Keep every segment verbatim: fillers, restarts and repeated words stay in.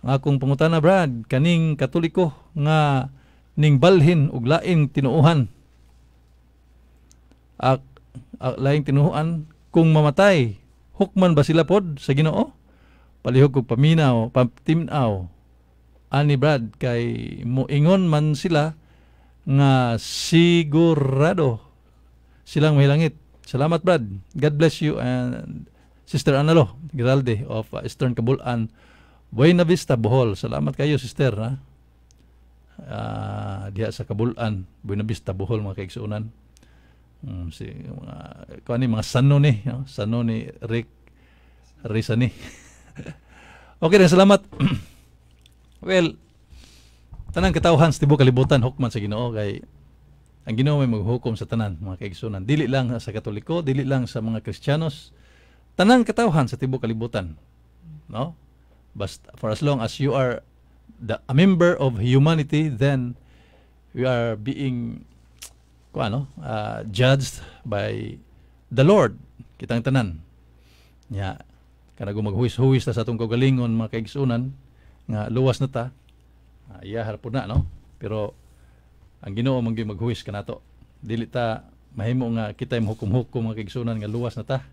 Ang akong pangutana, Brad, kaning Katoliko nga ning balhin ug laing tinuuhan. Ak, ak laing tinuuhan kung mamatay, hukman ba sila pod sa Ginoo? Palihog kog paminaw, pamtiminaw. Ani, Brad, kay moingon man sila nga sigurado silang may langit. Salamat, Brad. God bless you and Sister Analo Giralde of Eastern Kabul and Buena Vista Buhol. Salamat kayo, sister, ha? Uh, diha sa Kabulan, Buena Vista Buhol, mga kaigsuunan. Um, si mga kuan ni mga sano ni, no? Sano ni Rick, Rizani. Okay na, salamat. Well, tanang katawhan sa tibuok kalibutan hukman sa Ginoo kay ang Ginoo may maghukom sa tanan, mga kaigsuunan. Dili lang sa Katoliko, dili lang sa mga Kristiyanos. Tanang katawhan sa tibuok kalibutan, no? Basta, for as long as you are the, a member of humanity, then we are being ano, uh, judged by the Lord. Kitang tanan. Nya, kanago maghuwis-huwis na sa itong kagalingon, mga kaigsunan, nga luwas na ta, uh, iyahar po na, no? Pero ang Ginoo mangi maghuwis ka na to. Dili ta mahimo nga kita yung hukum-hukum, mga kaigsunan, nga luwas na ta.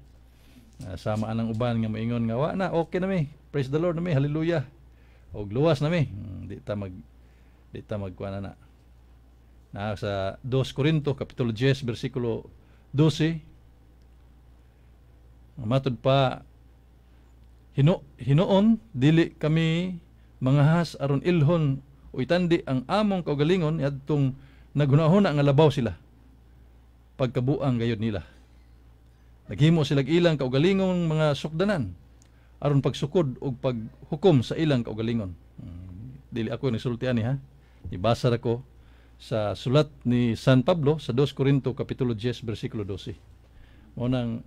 Uh, sama anang uban nga maingon nga, wa na, okay na may. Praise the Lord nami, hallelujah. Og luwas nami, di ta mag di ta magkuana na. Na sa two Corinto kapitulo ten bersikulo twelve. Matud pa hino hinoon dili kami mangahas aron ilhon o itandi ang among kaugalingon adtong naghunahuna nga labaw sila. Pagkabuang gayud nila. Naghimo sila ilang kaugalingong mga sukdanan aron pagsukod og paghukom sa ilang kaugalingon. Hmm. Dili ako nagsultian ni, ha. Ibasa ra ko sa sulat ni San Pablo sa two Corinto kapitulo ten bersikulo twelve. Mao nang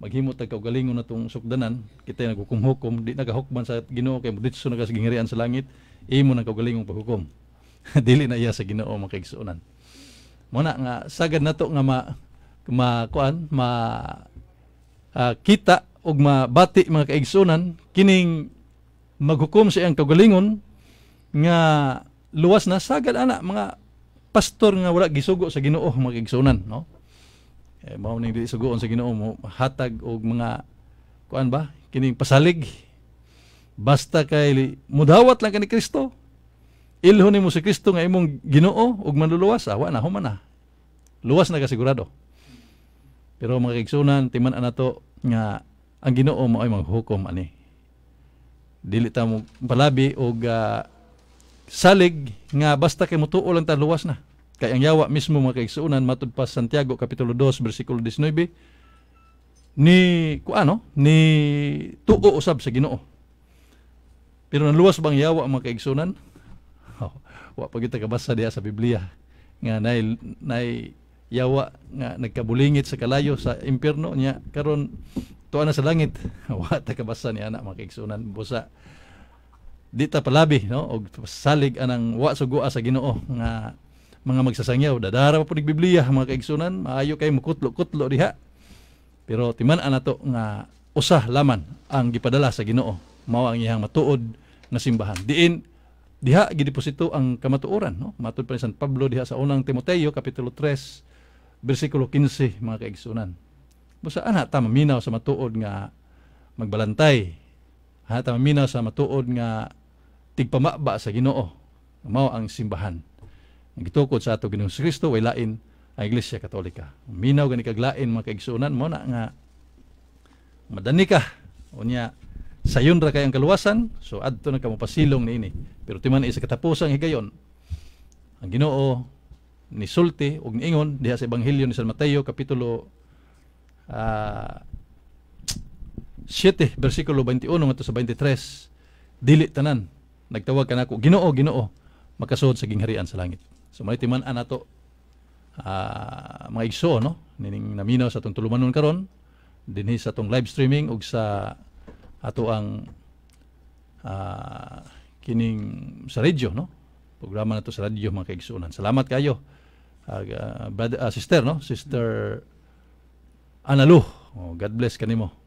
maghimo tag kaugalingon natong sukdanan, kita naghukom-hukom, di nagahukman sa Ginoo kay muditso na sa gingirian sa langit, imo nang kaugalingong paghukom. Dili na iya sa Ginoo makigsuonan. Mao na nga sagad nato nga ma ma kuan ma uh, kita og mabati mga kaigsunan kining maghukom sa iyang kaugalingon nga luwas na sagad ana mga pastor nga wala gisugo sa Ginoo mga kaigsunan, no? Eh mao ning dili sugoon sa Ginoo mo hatag og mga kuan ba kining pasalig basta kay mudawat lang kani Kristo, ilhon nimo si Kristo nga imong Ginoo og manluluwas, wa na human na luwas na kasigurado. Pero mga kaigsunan timan-an nato nga ang Ginoo mo ay maghukom ani. Dili ta mo palabi og uh, salig nga basta kay mutuo lang ta luwas na. Kay ang yawa mismo mga kaigsuonan matud pa sa Santiago kapitulo two bersikulo nineteen ni kuano ni tuo usab sa Ginoo. Pero nanluwas bang yawa mga kaigsuonan? Oh, wa pagita kabasa diha sa Biblia nga nay nay yawa nga nagkabulingit sa kalayo sa impierno nya karon tuwa na sa langit. Wa ta kabasa ni anak mga kaigsunan. Busa di ta palabi, no? Og salig anang wa sugoa sa Ginoo nga mga magsasangyaw. Dadara pa pud Biblia mga kaigsunan, maayo kay mukutlo-kutlo diha. Pero timan-an nato nga usa laman ang gipadala sa Ginoo. Mao ang iyang matuod nga simbahan. Diin diha gideposito ang kamatuoran, no? Matud pa ni San Pablo diha sa unang Timoteo kapitulo three bersikulo fifteen mga kaigsunan. Busa ana ta maminaw sa matuod nga magbalantay. Ha, ta maminaw sa matuod nga tigpamaba sa Ginoo. Mao ang simbahan. Ang gitukod sa ato Ginoong Kristo way lain ang Iglesia Katolika. Maminaw gani kag lain mga kaigsuonan mo na nga madani ka. Unya sayon ra kay ang kaluwasan, so adto na ka mopasilong niini. Pero timan isa katapusang higayon. Ang Ginoo ni sulti og niingon diha sa Ebanghilyo ni San Mateo kapitulo Uh, seven bersikulo twenty-one ngadto sa twenty-three, dili tanan nagtawag kanako Ginoo, Ginoo makasuod sa gingharian sa langit. So may timan-an nato uh, mga igsoon, no, nining naminaw sa atong tulumanon karon dinhi sa atong live streaming ug sa ato ang uh, kining sa radyo, no, programa nato sa radyo mga kaigsuonan. Salamat kayo uh, brother, uh, sister, no, Sister Analo. Oh, God bless kanimo.